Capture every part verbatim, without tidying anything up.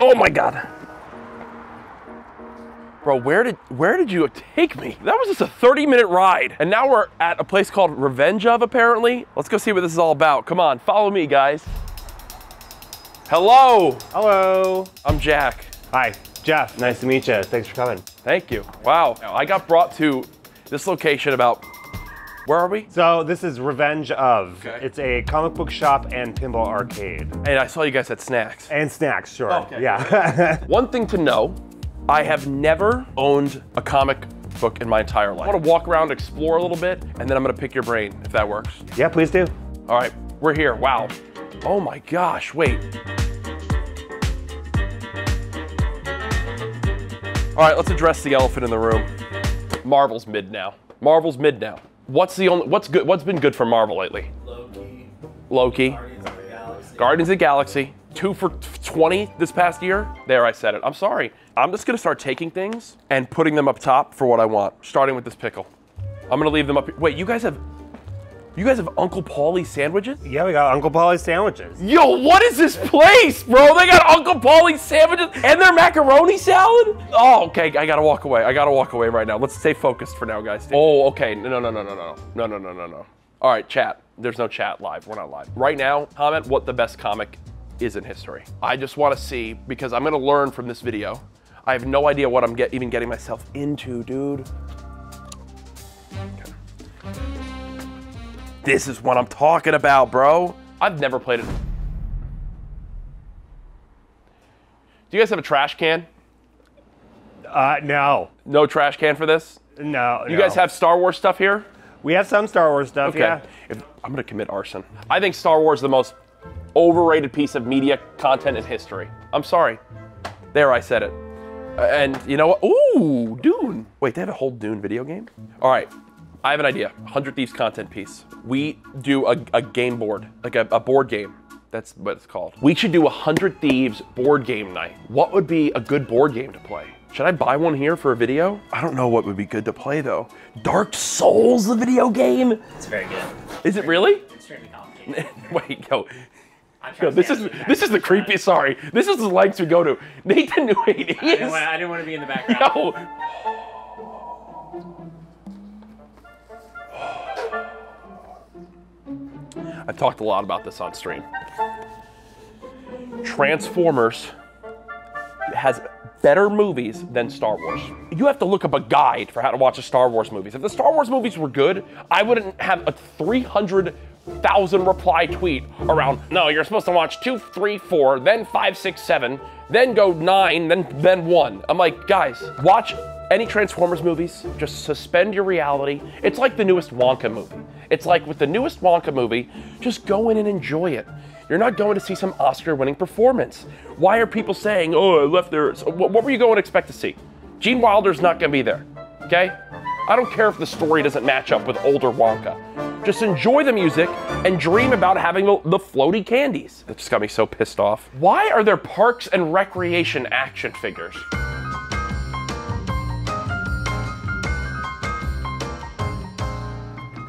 Oh my God. Bro, where did where did you take me? That was just a thirty minute ride. And now we're at a place called Revenge Of, apparently. Let's go see what this is all about. Come on, follow me, guys. Hello. Hello. I'm Jack. Hi, Jeff. Nice to meet you. Thanks for coming. Thank you. Wow. I got brought to this location about, where are we? So this is Revenge Of. Okay. It's a comic book shop and pinball arcade. And I saw you guys had snacks. And snacks, sure. Oh, okay. Yeah. One thing to know, I have never owned a comic book in my entire life. I want to walk around, explore a little bit, and then I'm going to pick your brain, if that works. Yeah, please do. All right, we're here. Wow. Oh my gosh, wait. All right, let's address the elephant in the room. Marvel's mid now. Marvel's mid now. What's the only, what's good, what's been good for Marvel lately? Loki. Loki. Guardians of the Galaxy. Guardians of the Galaxy. two for twenty this past year. There, I said it. I'm sorry. I'm just gonna start taking things and putting them up top for what I want. Starting with this pickle. I'm gonna leave them up. Wait, you guys have, you guys have Uncle Paulie's sandwiches? Yeah, we got Uncle Paulie's sandwiches. Yo, what is this place, bro? They got Uncle Paulie's sandwiches and their macaroni salad? Oh, okay, I gotta walk away. I gotta walk away right now. Let's stay focused for now, guys. Oh, okay, no, no, no, no, no, no, no, no, no, no, no. All right, chat. There's no chat live, we're not live. Right now, comment what the best comic is in history. I just want to see, because I'm going to learn from this video. I have no idea what I'm get, even getting myself into, dude. Okay. This is what I'm talking about, bro. I've never played it. Do you guys have a trash can? Uh, no. No trash can for this? No. You no. guys have Star Wars stuff here? We have some Star Wars stuff, okay. Yeah. If, I'm going to commit arson. I think Star Wars is the most overrated piece of media content in history. I'm sorry. There, I said it. And you know what? Ooh, Dune. Wait, they have a whole Dune video game? All right, I have an idea. one hundred Thieves content piece. We do a, a game board, like a, a board game. That's what it's called. We should do one hundred Thieves board game night. What would be a good board game to play? Should I buy one here for a video? I don't know what would be good to play though. Dark Souls, the video game? It's very good. Is it really? It's extremely complicated. Wait, yo. Yo, this is this is the creepiest. Sorry, this is the lengths we go to. Nathan knew it is. I didn't, want, I didn't want to be in the background. No. I've talked a lot about this on stream. Transformers has better movies than Star Wars. You have to look up a guide for how to watch the Star Wars movies. If the Star Wars movies were good, I wouldn't have a three hundred thousand reply tweet around, no, you're supposed to watch two, three, four, then five, six, seven, then go nine, then then one. I'm like, guys, watch any Transformers movies, just suspend your reality. It's like the newest Wonka movie. It's like with the newest Wonka movie, just go in and enjoy it. You're not going to see some Oscar-winning performance. Why are people saying, oh, I left there. So what were you going to expect to see? Gene Wilder's not gonna be there, okay? I don't care if the story doesn't match up with older Wonka. Just enjoy the music and dream about having the, the floaty candies. That just got me so pissed off. Why are there parks and recreation action figures?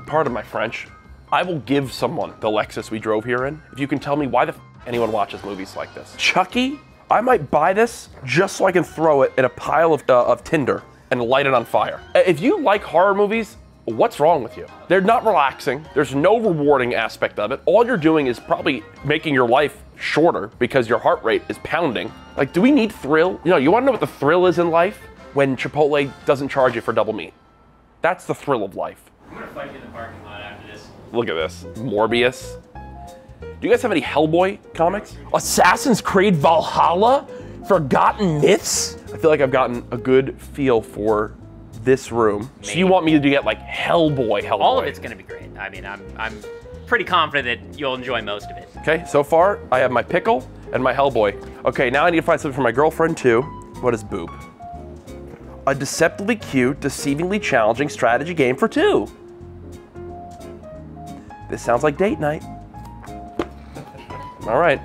Pardon my French. I will give someone the Lexus we drove here in if you can tell me why the f anyone watches movies like this. Chucky, I might buy this just so I can throw it in a pile of, uh, of tinder and light it on fire. If you like horror movies, what's wrong with you? They're not relaxing. There's no rewarding aspect of it. All you're doing is probably making your life shorter because your heart rate is pounding. Like, do we need thrill? You know, you wanna know what the thrill is in life? When Chipotle doesn't charge you for double meat. That's the thrill of life. I'm gonna fight you in the parking lot after this. Look at this. Morbius. Do you guys have any Hellboy comics? Assassin's Creed Valhalla? Forgotten Myths? I feel like I've gotten a good feel for this room. Maybe. So you want me to get like Hellboy, Hellboy. All of it's gonna be great. I mean, I'm, I'm pretty confident that you'll enjoy most of it. Okay, so far I have my pickle and my Hellboy. Okay, now I need to find something for my girlfriend too. What is Boop? A deceptively cute, deceivingly challenging strategy game for two. This sounds like date night. All right.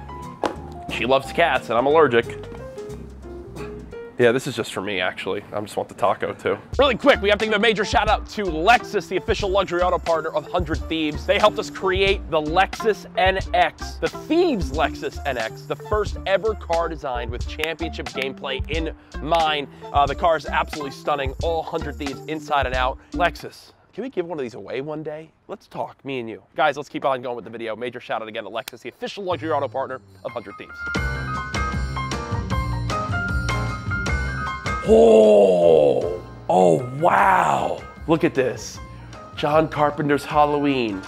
She loves cats and I'm allergic. Yeah, this is just for me, actually. I just want the taco, too. Really quick, we have to give a major shout out to Lexus, the official luxury auto partner of one hundred Thieves. They helped us create the Lexus N X, the Thieves Lexus N X, the first ever car designed with championship gameplay in mind. Uh, the car is absolutely stunning, all one hundred Thieves inside and out. Lexus, can we give one of these away one day? Let's talk, me and you. Guys, let's keep on going with the video. Major shout out again to Lexus, the official luxury auto partner of one hundred Thieves. Oh, oh wow. Look at this. John Carpenter's Halloween,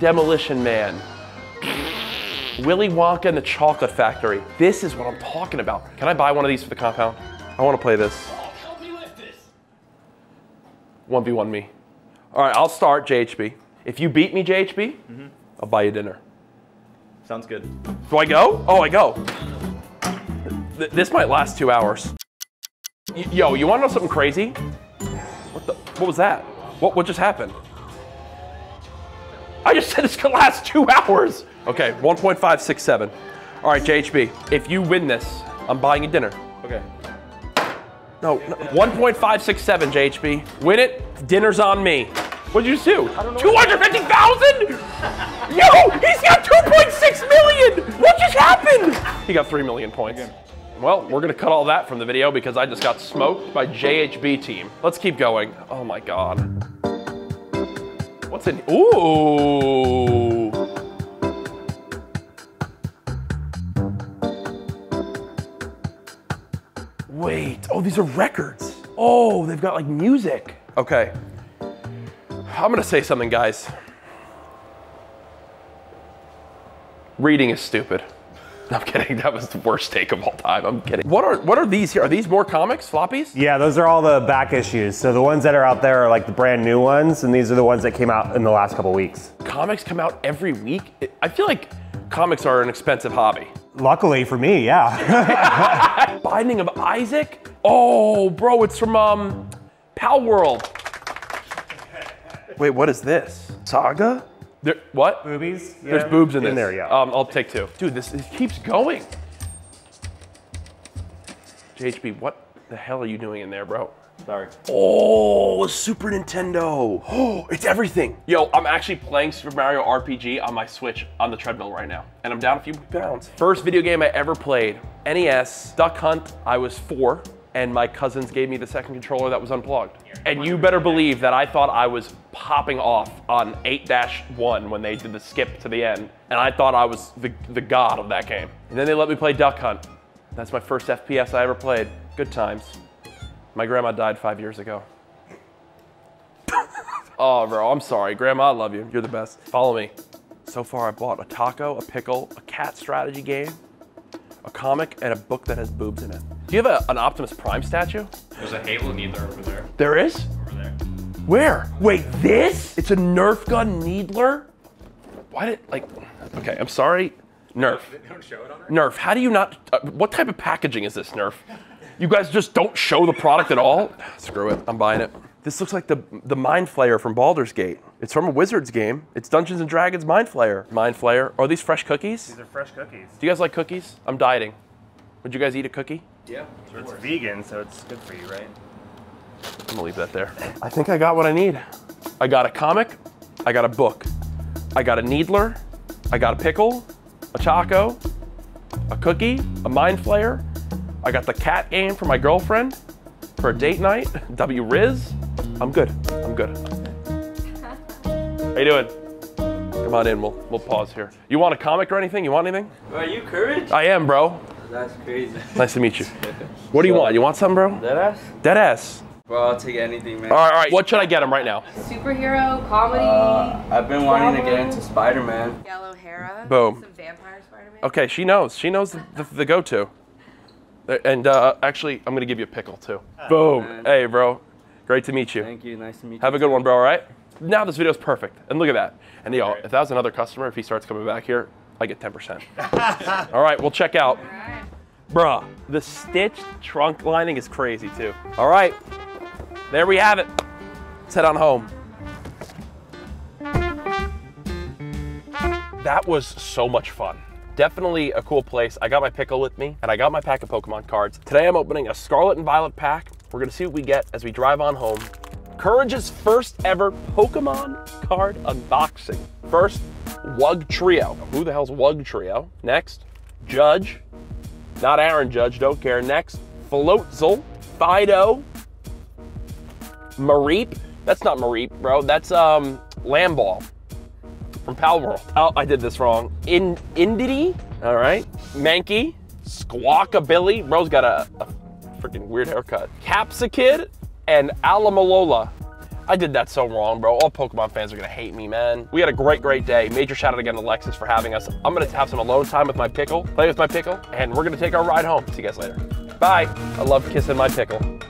Demolition Man, Willy Wonka and the Chocolate Factory. This is what I'm talking about. Can I buy one of these for the compound? I want to play this. Help me with this. one v one me. All right, I'll start J H B. If you beat me, J H B, mm-hmm. I'll buy you dinner. Sounds good. Do I go? Oh, I go. Th this might last two hours. Yo, you want to know something crazy? What the? What was that? What? What just happened? I just said this could last two hours. Okay, one point five six seven. All right, J H B. If you win this, I'm buying you dinner. Okay. No, no one point five six seven, J H B. Win it. Dinner's on me. What'd you do? I don't know. two hundred fifty thousand? Yo, he's got two point six million. What just happened? He got three million points. Again. Well, we're gonna cut all that from the video because I just got smoked by J H B team. Let's keep going. Oh my God. What's in, ooh. Wait, oh, these are records. Oh, they've got like music. Okay, I'm gonna say something, guys. Reading is stupid. I'm kidding, that was the worst take of all time, I'm kidding. What are what are these here? Are these more comics, floppies? Yeah, those are all the back issues. So the ones that are out there are like the brand new ones, and these are the ones that came out in the last couple weeks. Comics come out every week? I feel like comics are an expensive hobby. Luckily for me, yeah. Binding of Isaac? Oh, bro, it's from um, Palworld. Wait, what is this? Saga? There, what? Boobies? Yeah. There's boobs in this. In there, yeah. Um, I'll take two. Dude, this, this keeps going. J H B, what the hell are you doing in there, bro? Sorry. Oh, a Super Nintendo. Oh, it's everything. Yo, I'm actually playing Super Mario R P G on my Switch on the treadmill right now, and I'm down a few pounds. First video game I ever played, N E S, Duck Hunt. I was four, and my cousins gave me the second controller that was unplugged. And you better believe that I thought I was popping off on eight dash one when they did the skip to the end. And I thought I was the, the god of that game. And then they let me play Duck Hunt. That's my first F P S I ever played. Good times. My grandma died five years ago. Oh, bro, I'm sorry. Grandma, I love you. You're the best. Follow me. So far, I bought a taco, a pickle, a cat strategy game, a comic, and a book that has boobs in it. Do you have a, an Optimus Prime statue? There's a Halo Needler over there. There is? Over there. Where? Wait, this? It's a Nerf gun Needler? Why did, like, okay, I'm sorry. Nerf. They don't show it on there? Nerf, how do you not, uh, what type of packaging is this, Nerf? You guys just don't show the product at all? Screw it, I'm buying it. This looks like the, the Mind Flayer from Baldur's Gate. It's from a Wizards game. It's Dungeons and Dragons Mind Flayer. Mind Flayer. Are these fresh cookies? These are fresh cookies. Do you guys like cookies? I'm dieting. Would you guys eat a cookie? Yeah. So it's vegan, so it's good for you, right? I'm gonna leave that there. I think I got what I need. I got a comic. I got a book. I got a Needler. I got a pickle. A taco. A cookie. A Mind Flayer. I got the cat game for my girlfriend for a date night. W Riz. I'm good, I'm good. How you doing? Come on in, we'll, we'll pause here. You want a comic or anything? You want anything? Are you CouRage? I am, bro. That's crazy. Nice to meet you. What do you so, want? You want something, bro? Deadass? Deadass. Bro, I'll take anything, man. All right, all right. What should I get him right now? Superhero, comedy. Uh, I've been drama. wanting to get into Spider-Man. Yellow Hera. Boom. Some vampire Spider-Man. Okay, she knows. She knows the, the, the go-to. And uh, actually, I'm gonna give you a pickle too. Oh, boom. Man. Hey, bro. Great to meet you. Thank you, nice to meet you. Have a good one, bro, all right? Now this video's perfect, and look at that. And y'all, if that was another customer, if he starts coming back here, I get ten percent. All right, we'll check out. All right. Bruh, the stitched trunk lining is crazy too. All right, there we have it. Let's head on home. That was so much fun. Definitely a cool place. I got my pickle with me and I got my pack of Pokemon cards. Today I'm opening a Scarlet and Violet pack. We're gonna see what we get as we drive on home. CouRage's first ever Pokemon card unboxing. First, Wug Trio. Who the hell's Wug Trio? Next, Judge. Not Aaron Judge, don't care. Next, Floatzel, Fido, Mareep. That's not Mareep, bro. That's um, Lamball from Palworld. Oh, I did this wrong. In Indity, all right. Mankey, Squawkabilly. Bro's got a, a freaking weird haircut. Capsicid and Alamalola. I did that so wrong, bro. All Pokemon fans are gonna hate me, man. We had a great, great day. Major shout out again to Lexus for having us. I'm gonna have some alone time with my pickle, play with my pickle, and we're gonna take our ride home. See you guys later. Bye. I love kissing my pickle.